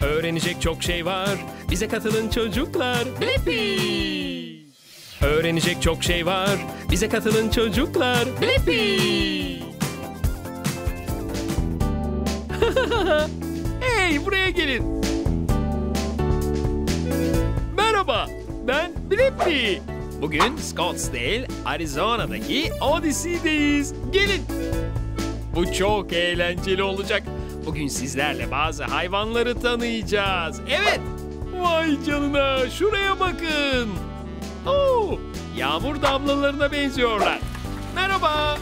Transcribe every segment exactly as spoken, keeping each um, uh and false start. Öğrenecek çok şey var. Bize katılın çocuklar. Blippi! Öğrenecek çok şey var. Bize katılın çocuklar. Blippi! Hey, buraya gelin. Merhaba, ben Blippi. Bugün Scottsdale, Arizona'daki Odysea'deyiz. Gelin. Bu çok eğlenceli olacak. Bugün sizlerle bazı hayvanları tanıyacağız. Evet. Vay canına, şuraya bakın. Oo, yağmur damlalarına benziyorlar. Merhaba.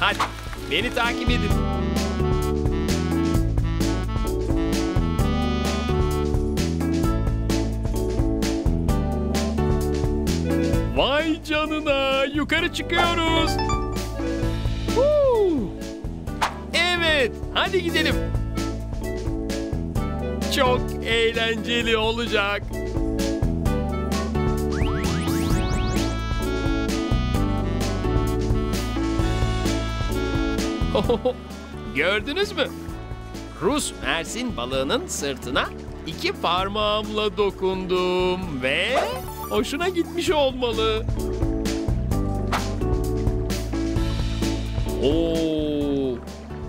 Hadi beni takip edin. Vay canına, yukarı çıkıyoruz. Evet, hadi gidelim. Çok eğlenceli olacak. Gördünüz mü? Rus mersin balığının sırtına iki parmağımla dokundum ve hoşuna gitmiş olmalı. Oo,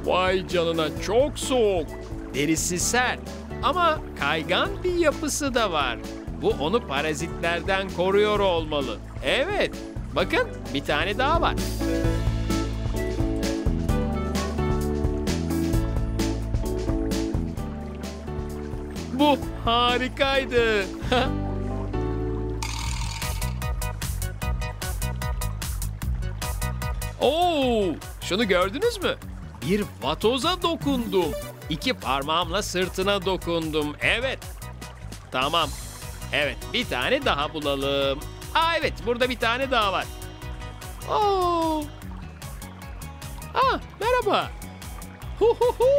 vay canına, çok soğuk. Derisi sert ama kaygan bir yapısı da var. Bu onu parazitlerden koruyor olmalı. Evet, bakın bir tane daha var. Bu harikaydı. Oo, şunu gördünüz mü? Bir vatoza dokundum. İki parmağımla sırtına dokundum. Evet. Tamam. Evet, bir tane daha bulalım. Aa, evet, burada bir tane daha var. Oo. Aa, merhaba. Hu hu hu.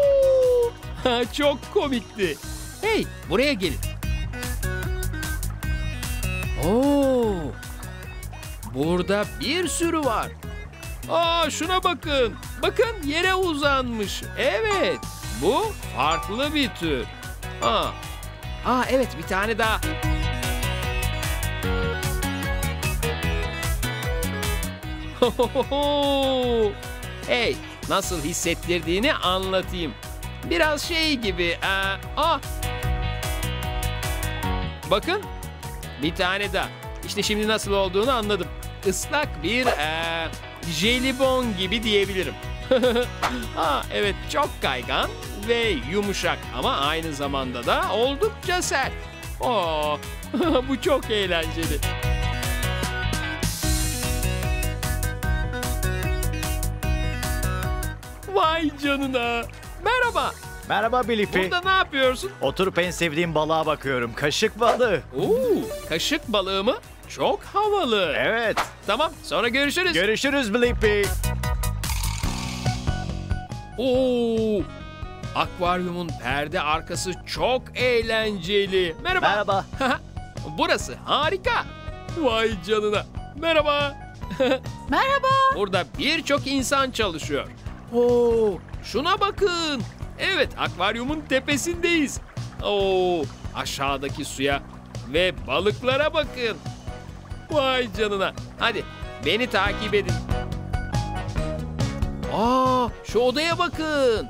Çok komikti. Hey, buraya gelin. Oo. Burada bir sürü var. Aa, şuna bakın. Bakın, yere uzanmış. Evet. Bu farklı bir tür. Aa. Aa, evet, bir tane daha. Hey, nasıl hissettirdiğini anlatayım. Biraz şey gibi. Aa, aa. Bakın. Bir tane daha. İşte şimdi nasıl olduğunu anladım. Islak bir ee, jelibon gibi diyebilirim. Ha, evet, çok kaygan ve yumuşak ama aynı zamanda da oldukça sert. Oo, bu çok eğlenceli. Vay canına. Merhaba. Merhaba Blippi. Burada ne yapıyorsun? Oturup en sevdiğim balığa bakıyorum. Kaşık balığı. Oo, kaşık balığı mı? Çok havalı. Evet. Tamam, sonra görüşürüz. Görüşürüz Blippi. Oo, akvaryumun perde arkası çok eğlenceli. Merhaba. Merhaba. Burası harika. Vay canına. Merhaba. Merhaba. Burada birçok insan çalışıyor. Oo, şuna bakın. Evet, akvaryumun tepesindeyiz. Oo, aşağıdaki suya ve balıklara bakın. Vay canına. Hadi beni takip edin. Aa, şu odaya bakın.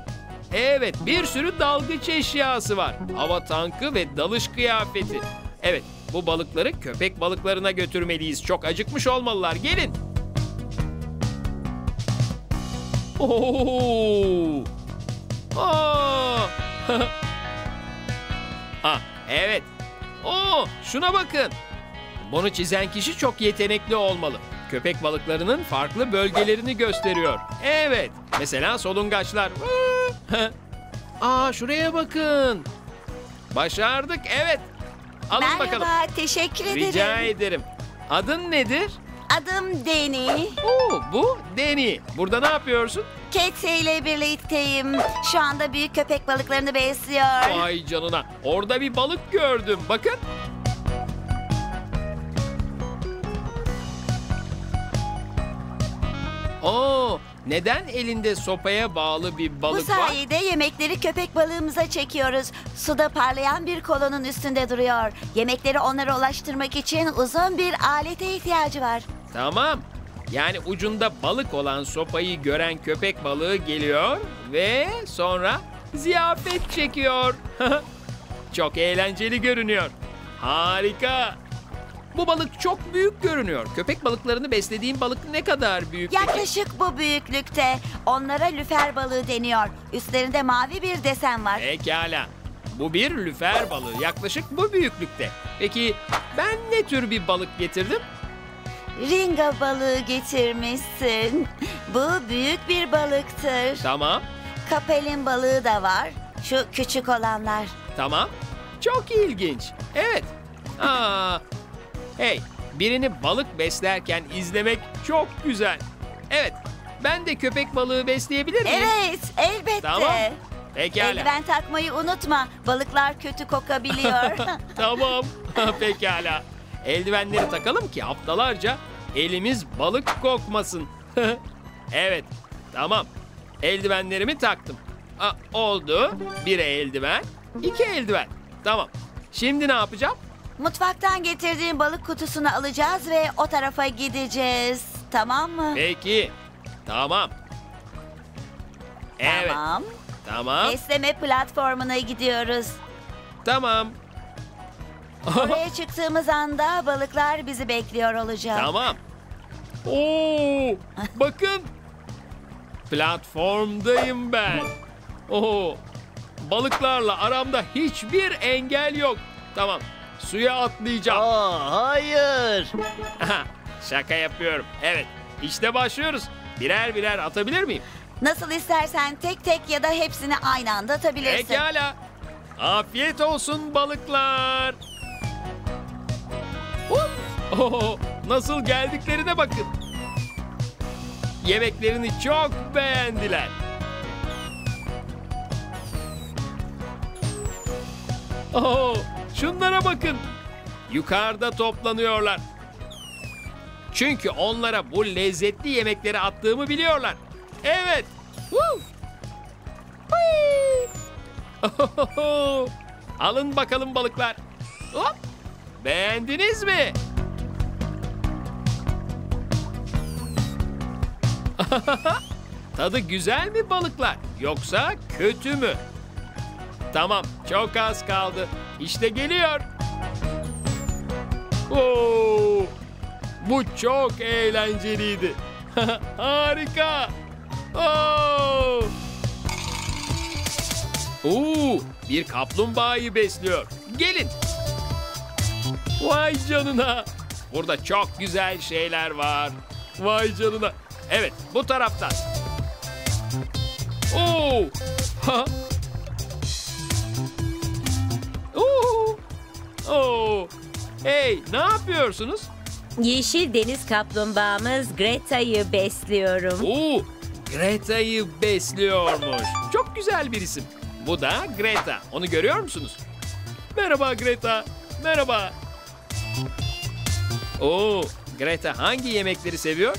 Evet, bir sürü dalgıç eşyası var. Hava tankı ve dalış kıyafeti. Evet, bu balıkları köpek balıklarına götürmeliyiz. Çok acıkmış olmalılar. Gelin. Oo. Aa. Aa, evet. Oo, şuna bakın. Bunu çizen kişi çok yetenekli olmalı. Köpek balıklarının farklı bölgelerini gösteriyor. Evet. Mesela solungaçlar. Aa, şuraya bakın. Başardık. Evet. Alın Merhaba, bakalım. Merhaba. Teşekkür ederim. Rica ederim. Adın nedir? Adım Deni. Oo, bu Deni. Burada ne yapıyorsun? Katie ile birlikteyim. Şu anda büyük köpek balıklarını besliyor. Vay canına. Orada bir balık gördüm. Bakın. Oo, Neden elinde sopaya bağlı bir balık var? Bu sayede var? yemekleri köpek balığımıza çekiyoruz. Suda parlayan bir kolonun üstünde duruyor. Yemekleri onlara ulaştırmak için uzun bir alete ihtiyacı var. Tamam. Yani ucunda balık olan sopayı gören köpek balığı geliyor ve sonra ziyafet çekiyor. Çok eğlenceli görünüyor. Harika. Bu balık çok büyük görünüyor. Köpek balıklarını beslediğim balık ne kadar büyük? Yaklaşık bu büyüklükte. Onlara lüfer balığı deniyor. Üstlerinde mavi bir desen var. Pekala. Bu bir lüfer balığı. Yaklaşık bu büyüklükte. Peki ben ne tür bir balık getirdim? Ringa balığı getirmişsin. Bu büyük bir balıktır. Tamam. Kapelin balığı da var. Şu küçük olanlar. Tamam. Çok ilginç. Evet. Aa. Hey, birini balık beslerken izlemek çok güzel. Evet, ben de köpek balığı besleyebilir miyim? Evet, elbette. Tamam, pekala. Eldiven takmayı unutma, balıklar kötü kokabiliyor. Tamam, pekala. Eldivenleri takalım ki haftalarca elimiz balık kokmasın. Evet, tamam. Eldivenlerimi taktım. Aa, oldu, bir eldiven, iki eldiven. Tamam, şimdi ne yapacağım? Mutfaktan getirdiğim balık kutusunu alacağız ve o tarafa gideceğiz. Tamam mı? Peki. Tamam. Evet. Tamam. Tamam. Besleme platformuna gidiyoruz. Tamam. Oraya çıktığımız anda balıklar bizi bekliyor olacak. Tamam. Oo, bakın. Platformdayım ben. Oo, balıklarla aramda hiçbir engel yok. Tamam. Suya atlayacağım. Aa, hayır. Şaka yapıyorum. Evet, işte başlıyoruz. Birer birer atabilir miyim? Nasıl istersen tek tek ya da hepsini aynı anda atabilirsin. Pekala. Afiyet olsun balıklar. Oh, nasıl geldiklerine bakın. Yemeklerini çok beğendiler. Oh. Şunlara bakın. Yukarıda toplanıyorlar. Çünkü onlara bu lezzetli yemekleri attığımı biliyorlar. Evet. Alın bakalım balıklar. Hop. Beğendiniz mi? Tadı güzel mi balıklar? Yoksa kötü mü? Tamam, çok az kaldı. İşte geliyor. Oo, bu çok eğlenceliydi. Harika. Oo. Oo, bir kaplumbağayı besliyor. Gelin. Vay canına. Burada çok güzel şeyler var. Vay canına. Evet, bu taraftan. Oo. Ha. Oo. Hey, ne yapıyorsunuz? Yeşil deniz kaplumbağamız Greta'yı besliyorum. Oo, Greta'yı besliyormuş. Çok güzel bir isim. Bu da Greta. Onu görüyor musunuz? Merhaba Greta. Merhaba. Oo, Greta hangi yemekleri seviyor?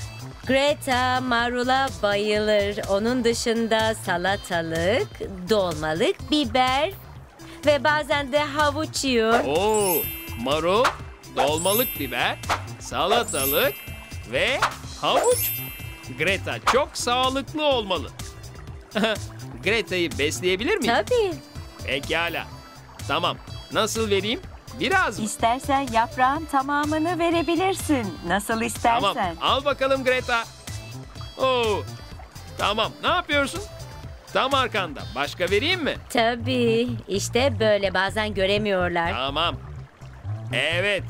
Greta marula bayılır. Onun dışında salatalık, dolmalık, biber... Ve bazen de havuç yiyor. Oo, marul, dolmalık biber, salatalık ve havuç. Greta çok sağlıklı olmalı. Greta'yı besleyebilir miyim? Tabii. Pekala. Tamam. Nasıl vereyim? Biraz mı? İstersen yaprağın tamamını verebilirsin. Nasıl istersen. Tamam. Al bakalım Greta. Oo. Tamam. Ne yapıyorsun? Tam arkanda. Başka vereyim mi? Tabii. İşte böyle. Bazen göremiyorlar. Tamam. Evet.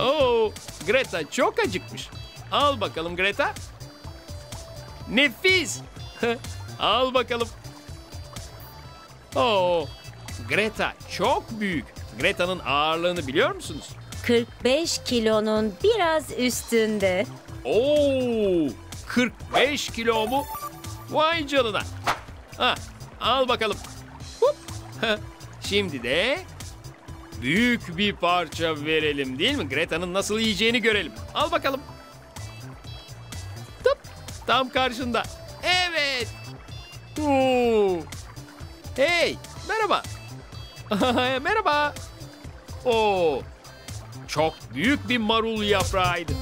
Oo, Greta çok acıkmış. Al bakalım Greta. Nefis. Al bakalım. Oo, Greta çok büyük. Greta'nın ağırlığını biliyor musunuz? kırk beş kilonun biraz üstünde. Oo, kırk beş kilo mu? Vay canına. Ha, al bakalım. Hop. Şimdi de büyük bir parça verelim değil mi? Greta'nın nasıl yiyeceğini görelim. Al bakalım. Tıp. Tam karşında. Evet. Oo. Hey, merhaba. Merhaba. Oo. Çok büyük bir marul yaprağıydı.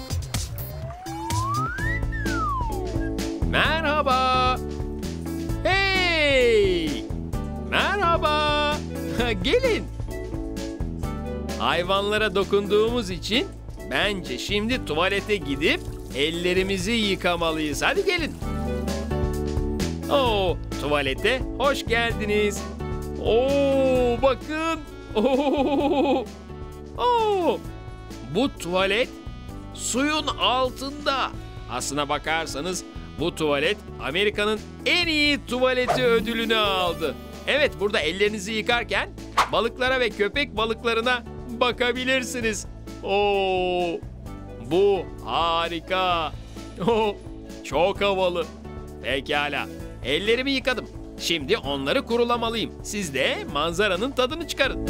Merhaba. Hey. Merhaba. Gelin. Hayvanlara dokunduğumuz için bence şimdi tuvalete gidip ellerimizi yıkamalıyız. Hadi gelin. Oo, tuvalete hoş geldiniz. Oo, bakın. Oo. Oo. Bu tuvalet suyun altında. Aslına bakarsanız bu tuvalet Amerika'nın en iyi tuvaleti ödülünü aldı. Evet, burada ellerinizi yıkarken balıklara ve köpek balıklarına bakabilirsiniz. Oo, bu harika. Oo, çok havalı. Pekala, ellerimi yıkadım. Şimdi onları kurulamalıyım. Siz de manzaranın tadını çıkarın.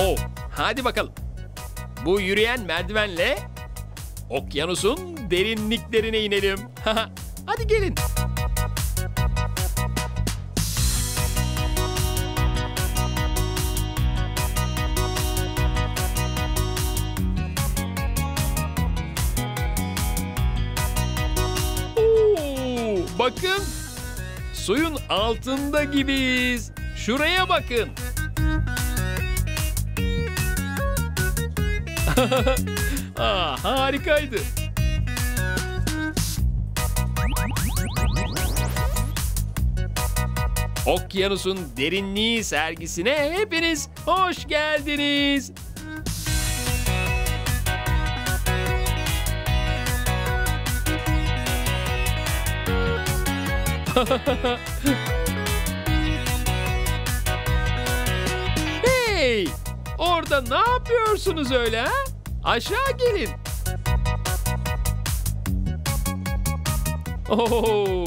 Oo, hadi bakalım. Bu yürüyen merdivenle okyanusun derinliklerine inelim. Hadi gelin. Bakın, suyun altında gibiyiz. Şuraya bakın. Aa, harikaydı. Okyanusun derinliği sergisine hepiniz hoş geldiniz. Hey! Orada ne yapıyorsunuz öyle ha? Aşağı gelin. Oh!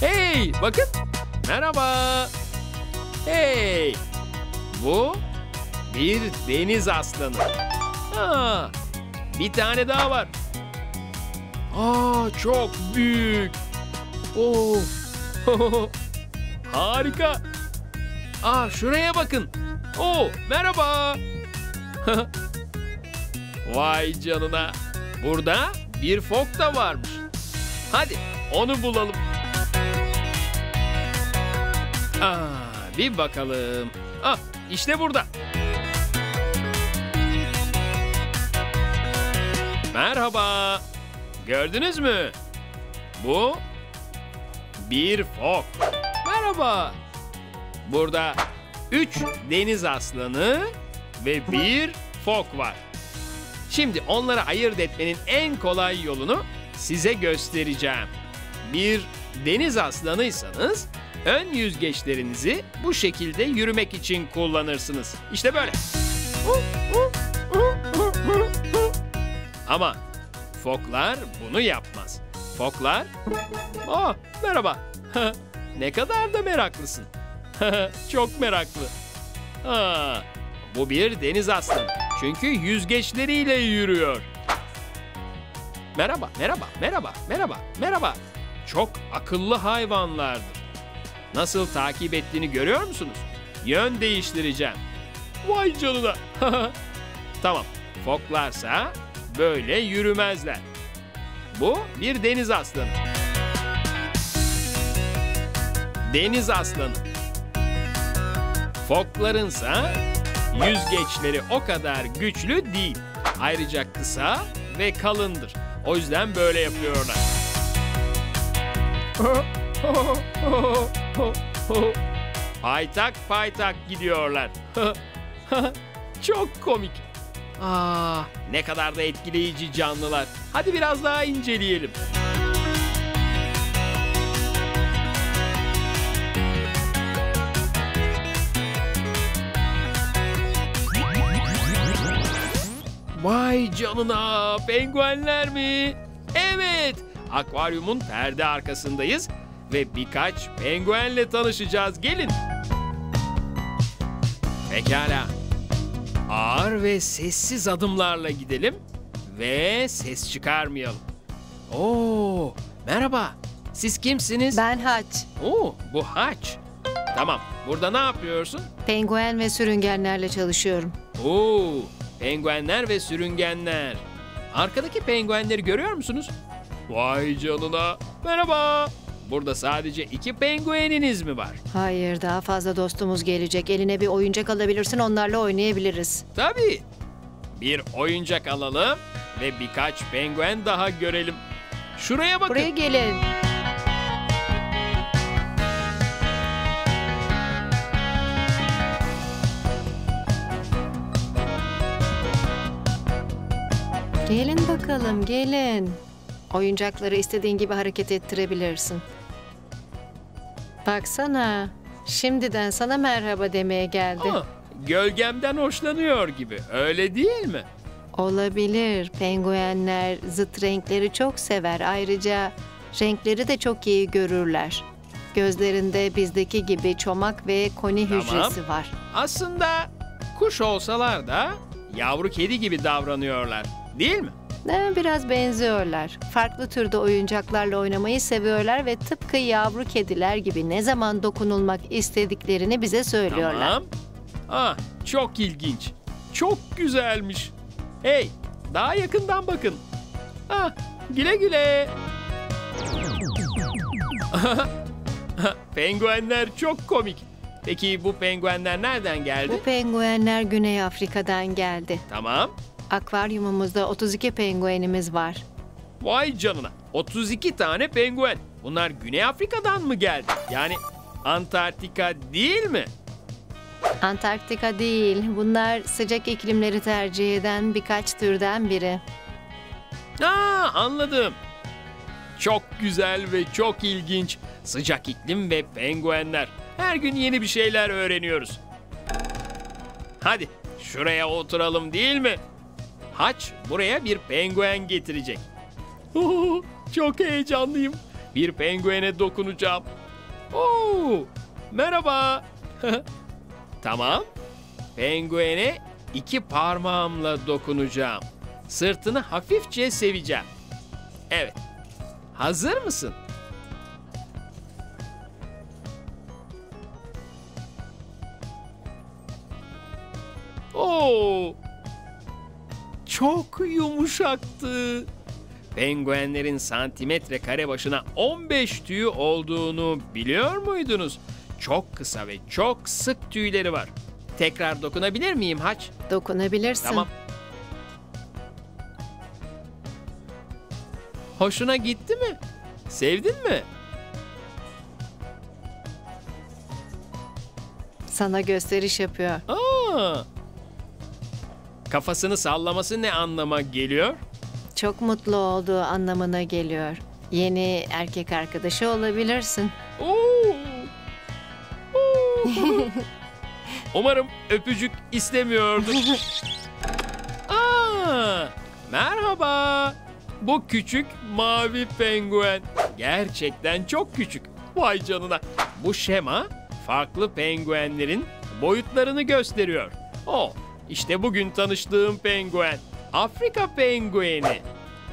Hey! Bakın. Merhaba. Hey! Bu bir deniz aslanı. Aa, bir tane daha var. Aa, çok büyük. Oh. Harika. Aa, şuraya bakın. Oo, merhaba. Vay canına. Burada bir fok da varmış. Hadi onu bulalım. Aa, bir bakalım. Ah, işte burada. Merhaba. Gördünüz mü? Bu bir fok. Merhaba. Burada üç deniz aslanı ve bir fok var. Şimdi onları ayırt etmenin en kolay yolunu size göstereceğim. Bir deniz aslanıysanız ön yüzgeçlerinizi bu şekilde yürümek için kullanırsınız. İşte böyle. Ama foklar bunu yapmaz. Foklar. Aa, merhaba. Ne kadar da meraklısın. Çok meraklı. Aa, bu bir deniz aslanı. Çünkü yüzgeçleriyle yürüyor. Merhaba, merhaba, merhaba, merhaba, merhaba. Çok akıllı hayvanlardır. Nasıl takip ettiğini görüyor musunuz? Yön değiştireceğim. Vay canına. Tamam. Foklarsa böyle yürümezler. Bu bir deniz aslanı. Deniz aslanı. Foklarınsa yüzgeçleri o kadar güçlü değil. Ayrıca kısa ve kalındır. O yüzden böyle yapıyorlar. Paytak paytak gidiyorlar. Çok komik. Aa, ne kadar da etkileyici canlılar. Hadi biraz daha inceleyelim. Vay canına, penguenler mi? Evet, akvaryumun perde arkasındayız ve birkaç penguenle tanışacağız. Gelin. Pekala. Ağır ve sessiz adımlarla gidelim ve ses çıkarmayalım. Oo, merhaba. Siz kimsiniz? Ben Hatch. Oo, bu Hatch. Tamam, burada ne yapıyorsun? Penguen ve sürüngenlerle çalışıyorum. Oo, penguenler ve sürüngenler. Arkadaki penguenleri görüyor musunuz? Vay canına. Merhaba. Burada sadece iki pengueniniz mi var? Hayır, daha fazla dostumuz gelecek. Eline bir oyuncak alabilirsin, onlarla oynayabiliriz. Tabii. Bir oyuncak alalım ve birkaç penguen daha görelim. Şuraya bakın. Buraya gelin. Gelin bakalım, gelin. Oyuncakları istediğin gibi hareket ettirebilirsin. Baksana, şimdiden sana merhaba demeye geldi. Aa, gölgemden hoşlanıyor gibi, öyle değil mi? Olabilir. Penguenler zıt renkleri çok sever. Ayrıca renkleri de çok iyi görürler. Gözlerinde bizdeki gibi çomak ve koni tamam. hücresi var. Aslında kuş olsalar da yavru kedi gibi davranıyorlar, değil mi? Biraz benziyorlar. Farklı türde oyuncaklarla oynamayı seviyorlar ve tıpkı yavru kediler gibi ne zaman dokunulmak istediklerini bize söylüyorlar. Tamam. Ah, çok ilginç. Çok güzelmiş. Hey, daha yakından bakın. Ah, güle güle. Penguenler çok komik. Peki bu penguenler nereden geldi? Bu penguenler Güney Afrika'dan geldi. Tamam. Akvaryumumuzda otuz iki penguenimiz var. Vay canına, otuz iki tane penguen. Bunlar Güney Afrika'dan mı geldi? Yani Antarktika değil mi? Antarktika değil. Bunlar sıcak iklimleri tercih eden birkaç türden biri. Aa, anladım. Çok güzel ve çok ilginç. Sıcak iklim ve penguenler. Her gün yeni bir şeyler öğreniyoruz. Hadi şuraya oturalım, değil mi? Hatch buraya bir penguen getirecek. Oo, çok heyecanlıyım. Bir penguene dokunacağım. Oo, merhaba. Tamam. Penguene iki parmağımla dokunacağım. Sırtını hafifçe seveceğim. Evet. Hazır mısın? Oo. Çok yumuşaktı. Penguenlerin santimetre kare başına on beş tüyü olduğunu biliyor muydunuz? Çok kısa ve çok sık tüyleri var. Tekrar dokunabilir miyim Hatch? Dokunabilirsin. Tamam. Hoşuna gitti mi? Sevdin mi? Sana gösteriş yapıyor. Aa! Kafasını sallaması ne anlama geliyor? Çok mutlu olduğu anlamına geliyor. Yeni erkek arkadaşı olabilirsin. Oo. Oo. Umarım öpücük istemiyordur. Aa, merhaba. Bu küçük mavi penguen. Gerçekten çok küçük. Vay canına. Bu şema farklı penguenlerin boyutlarını gösteriyor. Oh. İşte bugün tanıştığım penguen. Afrika pengueni.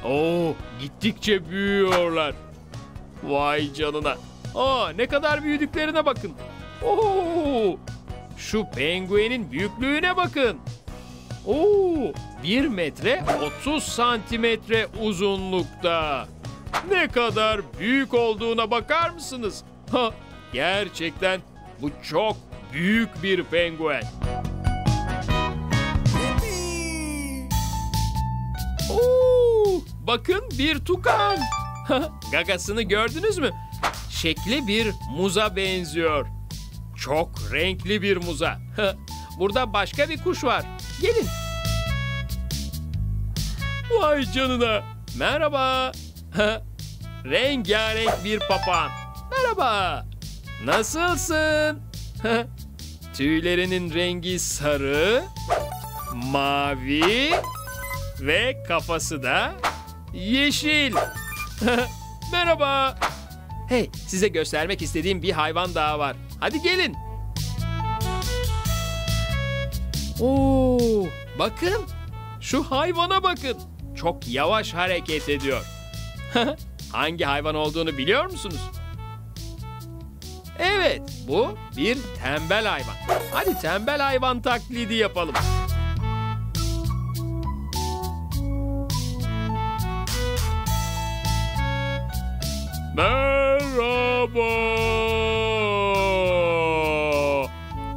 Oo, gittikçe büyüyorlar. Vay canına. Aa, ne kadar büyüdüklerine bakın. Oo, şu penguenin büyüklüğüne bakın. Oo, bir metre otuz santimetre uzunlukta. Ne kadar büyük olduğuna bakar mısınız? Ha, gerçekten bu çok büyük bir penguen. Bakın bir tukan. Gagasını gördünüz mü? Şekli bir muza benziyor. Çok renkli bir muza. Burada başka bir kuş var. Gelin. Vay canına. Merhaba. Rengarenk bir papağan. Merhaba. Nasılsın? Tüylerinin rengi sarı, mavi ve kafası da yeşil. Merhaba. Hey, size göstermek istediğim bir hayvan daha var. Hadi gelin. Oo, bakın. Şu hayvana bakın. Çok yavaş hareket ediyor. Hangi hayvan olduğunu biliyor musunuz? Evet, bu bir tembel hayvan. Hadi tembel hayvan taklidi yapalım. Merhaba,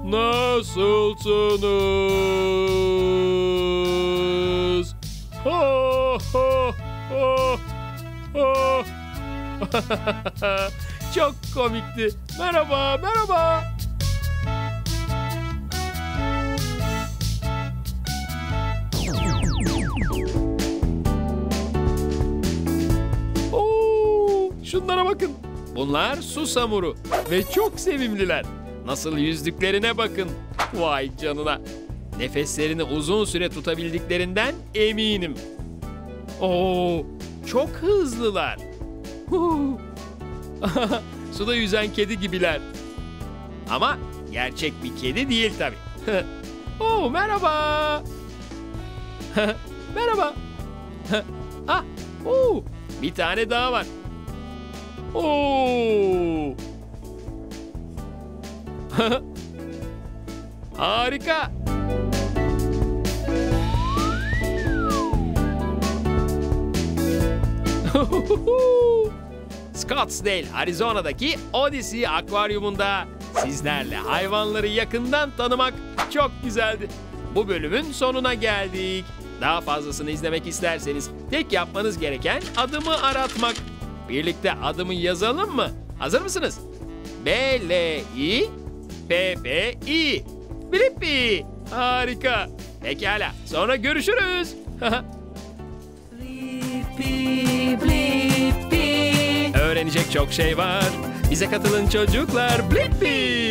nasılsınız? Oh, oh, oh, oh. Çok komikti. Merhaba, merhaba. Oo, şunlara bakın. Bunlar susamuru ve çok sevimliler. Nasıl yüzdüklerine bakın. Vay canına. Nefeslerini uzun süre tutabildiklerinden eminim. Oo, çok hızlılar. Huu. Suda yüzen kedi gibiler. Ama gerçek bir kedi değil tabii. Oo, merhaba. Merhaba. Ah, oo, bir tane daha var. Oo. Harika. Scottsdale, Arizona'daki Odysea akvaryumunda sizlerle hayvanları yakından tanımak çok güzeldi. Bu bölümün sonuna geldik. Daha fazlasını izlemek isterseniz tek yapmanız gereken adımı aratmak. Birlikte adımı yazalım mı? Hazır mısınız? B L I P P I. Blippi. Harika. Pekala. Sonra görüşürüz. Blippi, Blippi. Öğrenecek çok şey var. Bize katılın çocuklar. Blippi.